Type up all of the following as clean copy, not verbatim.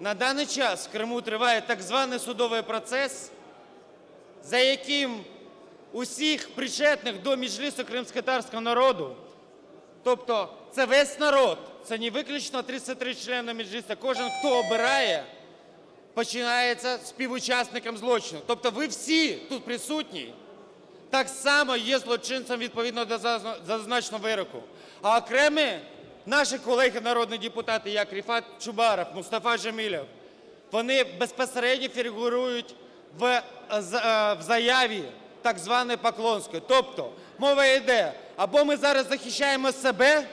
на даний час в Криму триває так званий судовий процес, за яким усіх причетних до Меджлісу кримськотатарського народу, тобто це весь народ, це не виключно 33 члени Меджлісу, кожен, хто обирає, починається співучасником злочину. Тобто ви всі тут присутні так само є злочинцем відповідно до зазначеного вироку. А окремі наші колеги народні депутати, як Рефат Чубаров, Мустафа Джемилев, вони безпосередньо фігурують в заяві так званої Поклонської. Тобто мова йде, або ми зараз захищаємо себе,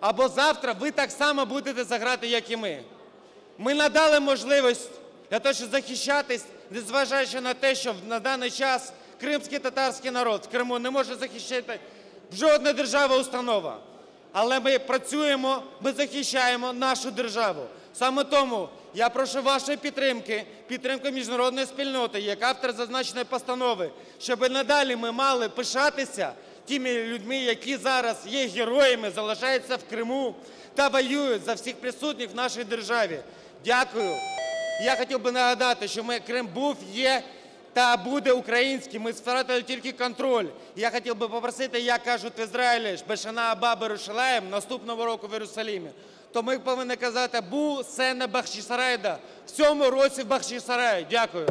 або завтра ви так само будете за ґратами, як і ми. Ми надали можливість для того, щоб захищатись, незважаючи на те, що на даний час кримський татарський народ в Криму не може захищати жодна держава-установа. Але ми працюємо, ми захищаємо нашу державу. Саме тому я прошу вашої підтримки, підтримки міжнародної спільноти, як автор зазначеної постанови, щоб надалі ми мали пишатися тими людьми, які зараз є героями, залишаються в Криму та воюють за всіх присутніх в нашій державі. Дякую. Я хотів би нагадати, що Крим був, є та буде українським. Ми втратили тільки контроль. Я хотів би попросити, як кажуть в Ізраїлі, «Бешана аба берушалаєм» наступного року в Єрусалімі. То ми повинні казати «Бу сена Бахчисарайда» в цьому році в Бахчисараї. Дякую.